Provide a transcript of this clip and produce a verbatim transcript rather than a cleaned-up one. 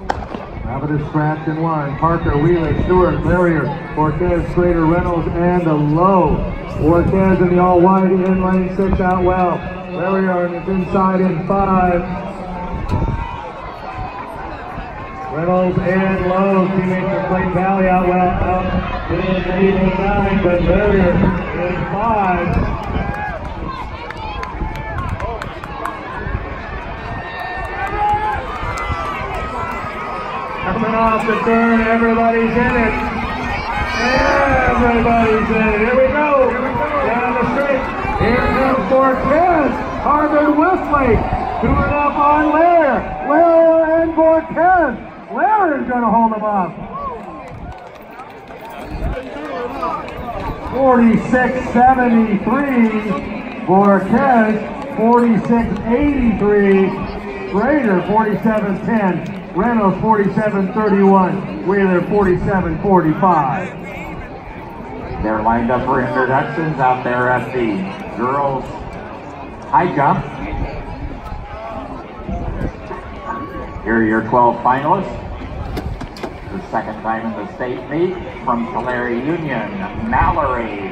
Rabbit is scratched in line. Parker, Wheeler, Stewart, Larrier, Borquez, Strader, Reynolds, and a Lowe. Borquez in the all-wide in lane six out well. Larrier on his inside in five. Reynolds and Lowe, teammates from Clayton Valley out well. Up in eight and nine, but Larrier in five. Coming off the turn, everybody's in it. Everybody's in it. Here we go. Down the straight. Here comes Borquez. Harvard Westlake. Two it up on Larrier. Larrier and Borquez. Larrier's going to hold him up. forty-six seventy-three. Borquez. forty-six eighty-three. Strader. forty-seven ten. Reynolds forty-seven thirty-one, Wheeler forty-seven forty-five. They're lined up for introductions out there at the girls' high jump. Here are your twelve finalists. The second time in the state meet from Tulare Union, Mallory.